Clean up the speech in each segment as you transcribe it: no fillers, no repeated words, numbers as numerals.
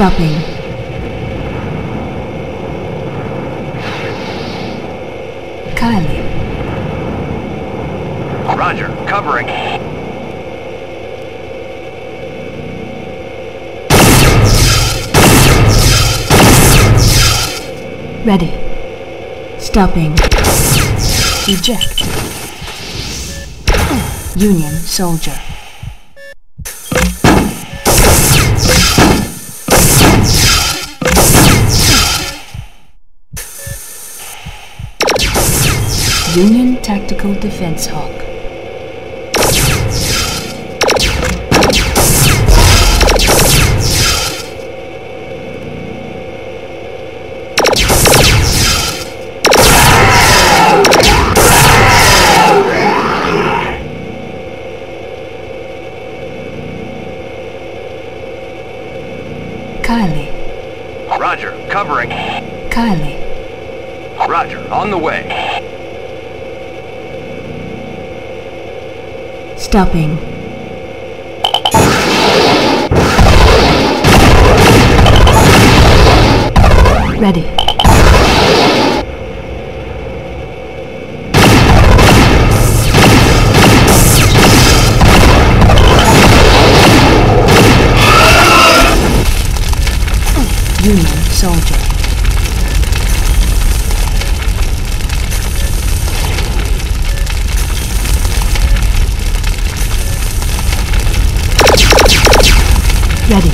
stopping. Kylie. Roger, covering. Ready. Stopping. Eject. Union soldier. Union Tactical Defense Hawk. Kylie. Roger, covering. Kylie. Roger, on the way. Stopping. Ready. Union soldier. Ready.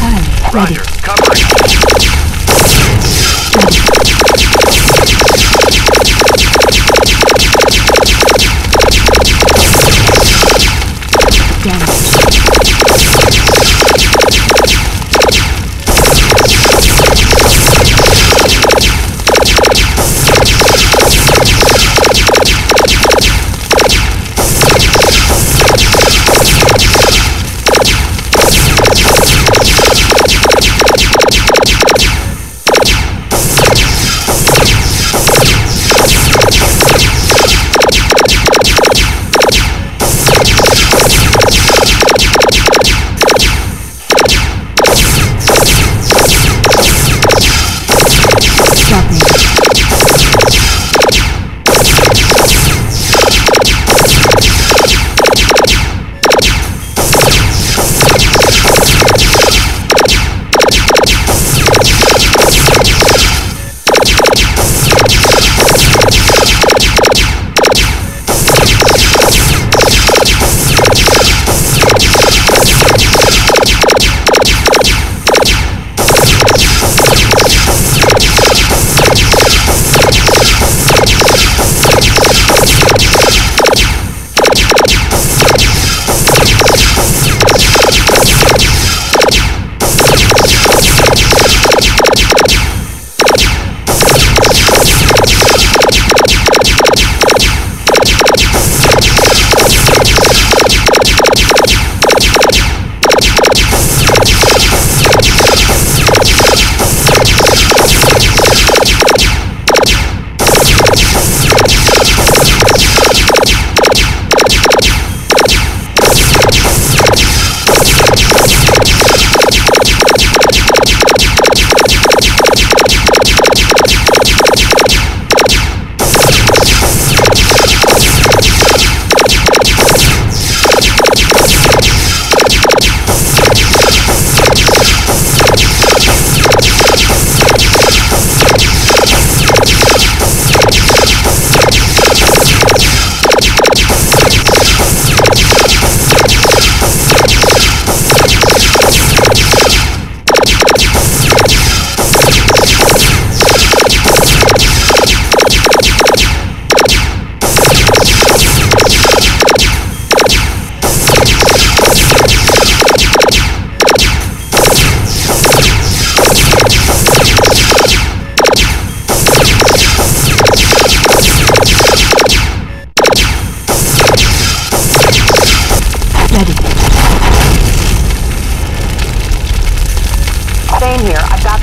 Kylie, ready. Roger, covering.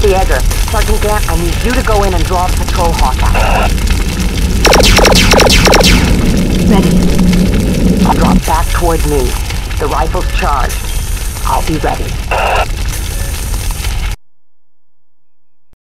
The Egger. Sergeant Gant, I need you to go in and draw the patrol hawk out. Ready. Drop back towards me. The rifle's charged. I'll be ready.